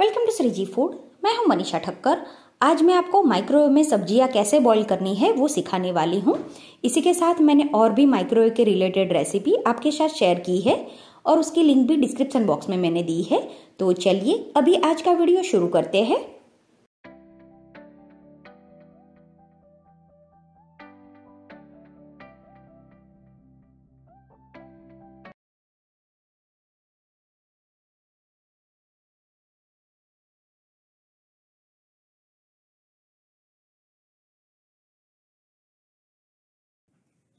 Welcome to Shriji food. मैं हूं मनीषा ठक्कर। आज मैं आपको माइक्रोवेव में सब्जियां कैसे बॉईल करनी है वो सिखाने वाली हूं। इसी के साथ मैंने और भी माइक्रोवेव के रिलेटेड रेसिपी आपके साथ शेयर की है और उसकी लिंक भी डिस्क्रिप्शन बॉक्स में मैंने दी है। तो चलिए अभी आज का वीडियो शुरू करते हैं।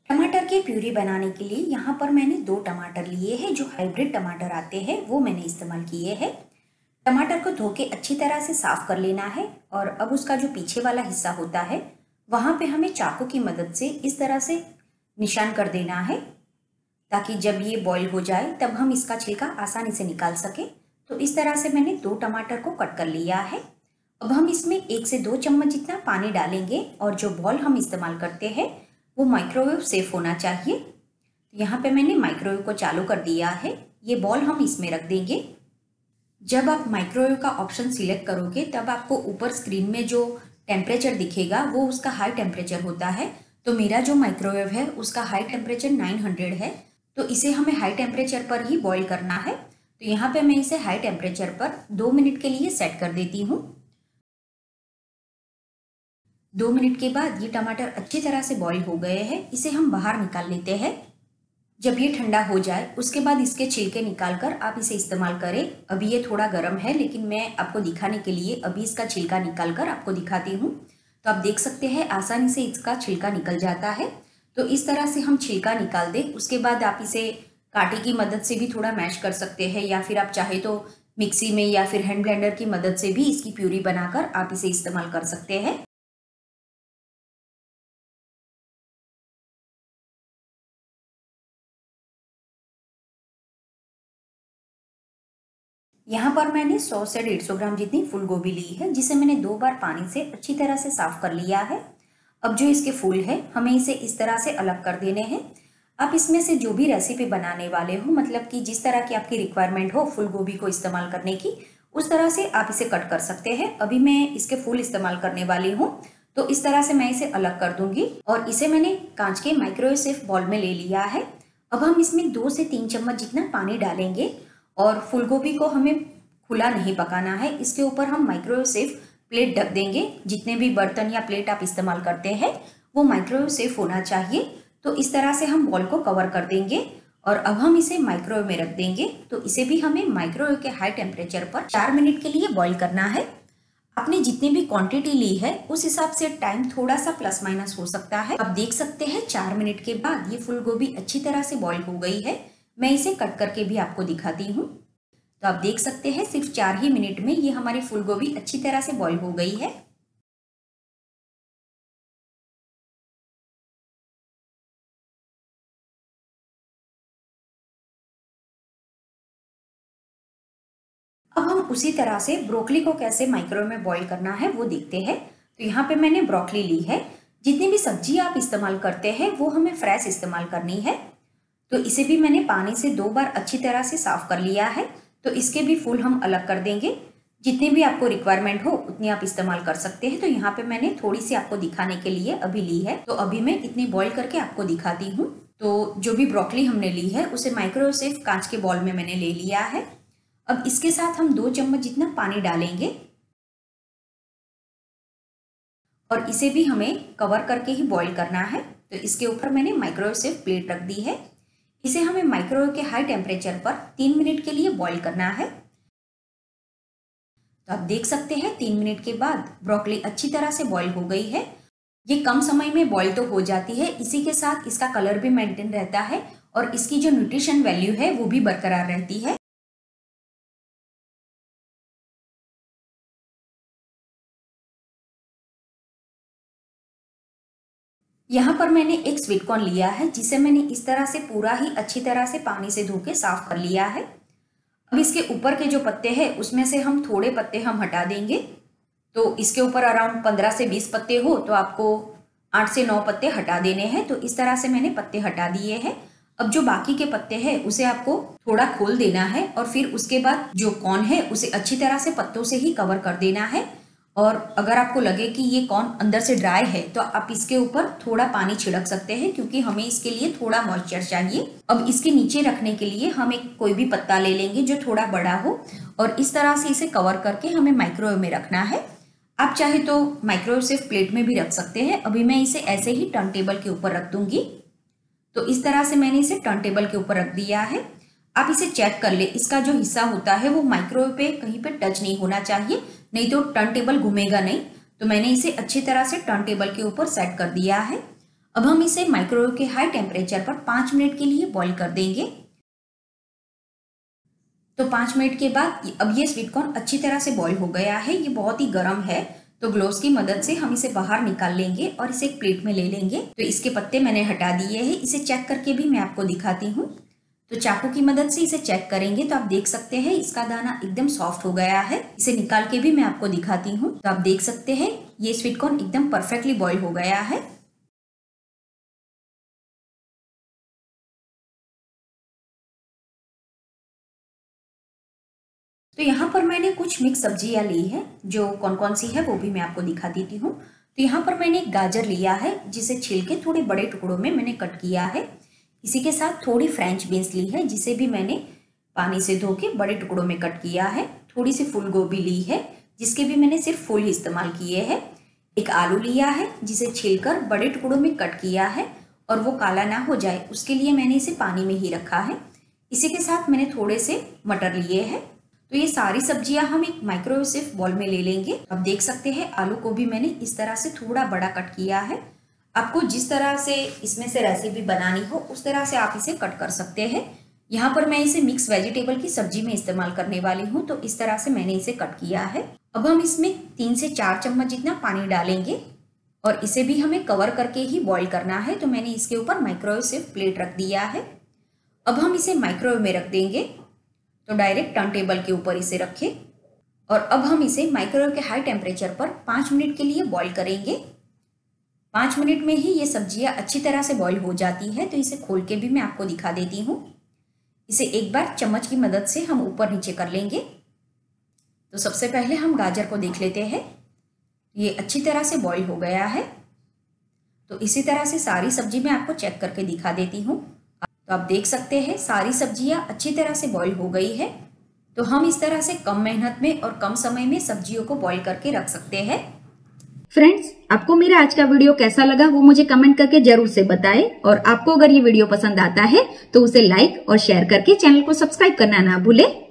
टमाटर की प्यूरी बनाने के लिए यहाँ पर मैंने 2 टमाटर लिए हैं, जो हाइब्रिड टमाटर आते हैं वो मैंने इस्तेमाल किए हैं। टमाटर को धो के अच्छी तरह से साफ कर लेना है और अब उसका जो पीछे वाला हिस्सा होता है वहाँ पे हमें चाकू की मदद से इस तरह से निशान कर देना है, ताकि जब ये बॉईल हो जाए तब हम इसका छिलका आसानी से निकाल सकें। तो इस तरह से मैंने 2 टमाटर को कट कर लिया है। अब हम इसमें 1 से 2 चम्मच जितना पानी डालेंगे और जो बॉल हम इस्तेमाल करते हैं वो माइक्रोवेव सेफ होना चाहिए। तो यहाँ पे मैंने माइक्रोवेव को चालू कर दिया है। ये बॉल हम इसमें रख देंगे। जब आप माइक्रोवेव का ऑप्शन सिलेक्ट करोगे तब आपको ऊपर स्क्रीन में जो टेम्परेचर दिखेगा वो उसका हाई टेम्परेचर होता है। तो मेरा जो माइक्रोवेव है उसका हाई टेम्परेचर 900 है। तो इसे हमें हाई टेम्परेचर पर ही बॉयल करना है। तो यहाँ पर मैं इसे हाई टेम्परेचर पर 2 मिनट के लिए सेट कर देती हूँ। 2 मिनट के बाद ये टमाटर अच्छी तरह से बॉईल हो गए हैं। इसे हम बाहर निकाल लेते हैं। जब ये ठंडा हो जाए उसके बाद इसके छिलके निकालकर आप इसे इस्तेमाल करें। अभी ये थोड़ा गर्म है, लेकिन मैं आपको दिखाने के लिए अभी इसका छिलका निकालकर आपको दिखाती हूँ। तो आप देख सकते हैं आसानी से इसका छिलका निकल जाता है। तो इस तरह से हम छिलका निकाल दें। उसके बाद आप इसे कांटे की मदद से भी थोड़ा मैश कर सकते हैं, या फिर आप चाहे तो मिक्सी में या फिर हैंड ब्लेंडर की मदद से भी इसकी प्यूरी बनाकर आप इसे इस्तेमाल कर सकते हैं। यहाँ पर मैंने 100 से 150 ग्राम जितनी फूल गोभी ली है, जिसे मैंने 2 बार पानी से अच्छी तरह से साफ कर लिया है। अब जो इसके फूल है हमें इसे इस तरह से अलग कर देने हैं। आप इसमें से जो भी रेसिपी बनाने वाले हो, मतलब कि जिस तरह की आपकी रिक्वायरमेंट हो फूल गोभी को इस्तेमाल करने की, उस तरह से आप इसे कट कर सकते हैं। अभी मैं इसके फूल इस्तेमाल करने वाली हूँ, तो इस तरह से मैं इसे अलग कर दूंगी। और इसे मैंने कांच के माइक्रोवेव सेफ बॉल में ले लिया है। अब हम इसमें 2 से 3 चम्मच जितना पानी डालेंगे और फूलगोभी को हमें खुला नहीं पकाना है। इसके ऊपर हम माइक्रोवेव सेफ प्लेट ढक देंगे। जितने भी बर्तन या प्लेट आप इस्तेमाल करते हैं वो माइक्रोवेव सेफ होना चाहिए। तो इस तरह से हम बॉल को कवर कर देंगे और अब हम इसे माइक्रोवेव में रख देंगे। तो इसे भी हमें माइक्रोवेव के हाई टेम्परेचर पर 4 मिनट के लिए बॉयल करना है। आपने जितनी भी क्वांटिटी ली है उस हिसाब से टाइम थोड़ा सा प्लस माइनस हो सकता है। आप देख सकते हैं 4 मिनट के बाद ये फूलगोभी अच्छी तरह से बॉयल हो गई है। मैं इसे कट करके भी आपको दिखाती हूँ। तो आप देख सकते हैं सिर्फ 4 ही मिनट में ये हमारी फूलगोभी अच्छी तरह से बॉईल हो गई है। अब हम उसी तरह से ब्रोकली को कैसे माइक्रोवेव में बॉईल करना है वो देखते हैं। तो यहाँ पे मैंने ब्रोकली ली है। जितनी भी सब्जी आप इस्तेमाल करते हैं वो हमें फ्रेश इस्तेमाल करनी है। तो इसे भी मैंने पानी से 2 बार अच्छी तरह से साफ कर लिया है। तो इसके भी फूल हम अलग कर देंगे। जितने भी आपको रिक्वायरमेंट हो उतनी आप इस्तेमाल कर सकते हैं। तो यहाँ पे मैंने थोड़ी सी आपको दिखाने के लिए अभी ली है। तो अभी मैं इतनी बॉईल करके आपको दिखाती हूँ। तो जो भी ब्रोकली हमने ली है उसे माइक्रोवेव सेफ कांच के बॉल में मैंने ले लिया है। अब इसके साथ हम 2 चम्मच जितना पानी डालेंगे और इसे भी हमें कवर करके ही बॉईल करना है। तो इसके ऊपर मैंने माइक्रोवेव सेफ प्लेट रख दी है। इसे हमें माइक्रोवेव के हाई टेम्परेचर पर 3 मिनट के लिए बॉईल करना है। तो आप देख सकते हैं 3 मिनट के बाद ब्रोकली अच्छी तरह से बॉईल हो गई है। ये कम समय में बॉईल तो हो जाती है, इसी के साथ इसका कलर भी मेंटेन रहता है और इसकी जो न्यूट्रिशन वैल्यू है वो भी बरकरार रहती है। यहाँ पर मैंने एक स्वीट कॉर्न लिया है, जिसे मैंने इस तरह से पूरा ही अच्छी तरह से पानी से धो के साफ कर लिया है। अब इसके ऊपर के जो पत्ते हैं उसमें से हम थोड़े पत्ते हम हटा देंगे। तो इसके ऊपर अराउंड 15 से 20 पत्ते हो तो आपको 8 से 9 पत्ते हटा देने हैं। तो इस तरह से मैंने पत्ते हटा दिए हैं। अब जो बाकी के पत्ते हैं उसे आपको थोड़ा खोल देना है और फिर उसके बाद जो कॉर्न है उसे अच्छी तरह से पत्तों से ही कवर कर देना है। और अगर आपको लगे कि ये कॉर्न अंदर से ड्राई है तो आप इसके ऊपर थोड़ा पानी छिड़क सकते हैं, क्योंकि हमें इसके लिए थोड़ा मॉइस्चर चाहिए। अब इसके नीचे रखने के लिए हम एक कोई भी पत्ता ले लेंगे जो थोड़ा बड़ा हो और इस तरह से इसे कवर करके हमें माइक्रोवेव में रखना है। आप चाहे तो माइक्रोवेव से प्लेट में भी रख सकते हैं। अभी मैं इसे ऐसे ही टर्न टेबल के ऊपर रख दूंगी। तो इस तरह से मैंने इसे टर्न टेबल के ऊपर रख दिया है। आप इसे चेक कर ले, इसका जो हिस्सा होता है वो माइक्रोवेव पे कहीं पे टच नहीं होना चाहिए, नहीं तो टर्न टेबल घूमेगा नहीं। तो मैंने इसे अच्छी तरह से टर्न टेबल के ऊपर सेट कर दिया है। अब हम इसे माइक्रोवेव के हाई टेम्परेचर पर 5 मिनट के लिए बॉईल कर देंगे। तो 5 मिनट के बाद अब ये स्वीट कॉर्न अच्छी तरह से बॉईल हो गया है। ये बहुत ही गर्म है, तो ग्लोव्स की मदद से हम इसे बाहर निकाल लेंगे और इसे एक प्लेट में ले लेंगे। तो इसके पत्ते मैंने हटा दिए हैं, इसे चेक करके भी मैं आपको दिखाती हूँ। तो चाकू की मदद से इसे चेक करेंगे तो आप देख सकते हैं इसका दाना एकदम सॉफ्ट हो गया है। इसे निकाल के भी मैं आपको दिखाती हूँ। तो आप देख सकते हैं ये स्वीट कॉर्न एकदम परफेक्टली बॉईल हो गया है। तो यहाँ पर मैंने कुछ मिक्स सब्जियाँ ली है, जो कौन कौन सी है वो भी मैं आपको दिखा देती हूँ। तो यहाँ पर मैंने एक गाजर लिया है जिसे छील के थोड़े बड़े टुकड़ों में मैंने कट किया है। इसी के साथ थोड़ी फ्रेंच बीन्स ली है जिसे भी मैंने पानी से धो के बड़े टुकड़ों में कट किया है। थोड़ी सी फूल गोभी ली है जिसके भी मैंने सिर्फ फूल इस्तेमाल किए हैं। एक आलू लिया है जिसे छील कर बड़े टुकड़ों में कट किया है और वो काला ना हो जाए उसके लिए मैंने इसे पानी में ही रखा है। इसी के साथ मैंने थोड़े से मटर लिए हैं। तो ये सारी सब्जियां हम एक माइक्रोवेव से बॉल में ले लेंगे। आप देख सकते हैं आलू को भी मैंने इस तरह से थोड़ा बड़ा कट किया है। आपको जिस तरह से इसमें से रेसिपी बनानी हो उस तरह से आप इसे कट कर सकते हैं। यहाँ पर मैं इसे मिक्स वेजिटेबल की सब्जी में इस्तेमाल करने वाली हूँ, तो इस तरह से मैंने इसे कट किया है। अब हम इसमें 3 से 4 चम्मच जितना पानी डालेंगे और इसे भी हमें कवर करके ही बॉईल करना है। तो मैंने इसके ऊपर माइक्रोवेव से प्लेट रख दिया है। अब हम इसे माइक्रोवेव में रख देंगे। तो डायरेक्ट टर्न टेबल के ऊपर इसे रखें और अब हम इसे माइक्रोवेव के हाई टेम्परेचर पर 5 मिनट के लिए बॉईल करेंगे। 5 मिनट में ही ये सब्जियां अच्छी तरह से बॉईल हो जाती है। तो इसे खोल के भी मैं आपको दिखा देती हूँ। इसे एक बार चम्मच की मदद से हम ऊपर नीचे कर लेंगे। तो सबसे पहले हम गाजर को देख लेते हैं। ये अच्छी तरह से बॉईल हो गया है। तो इसी तरह से सारी सब्जी मैं आपको चेक करके दिखा देती हूँ। तो आप देख सकते हैं सारी सब्जियां अच्छी तरह से बॉईल हो गई है। तो हम इस तरह से कम मेहनत में और कम समय में सब्जियों को बॉईल करके रख सकते हैं। फ्रेंड्स, आपको मेरा आज का वीडियो कैसा लगा वो मुझे कमेंट करके जरूर से बताएं। और आपको अगर ये वीडियो पसंद आता है तो उसे लाइक और शेयर करके चैनल को सब्सक्राइब करना ना भूलें।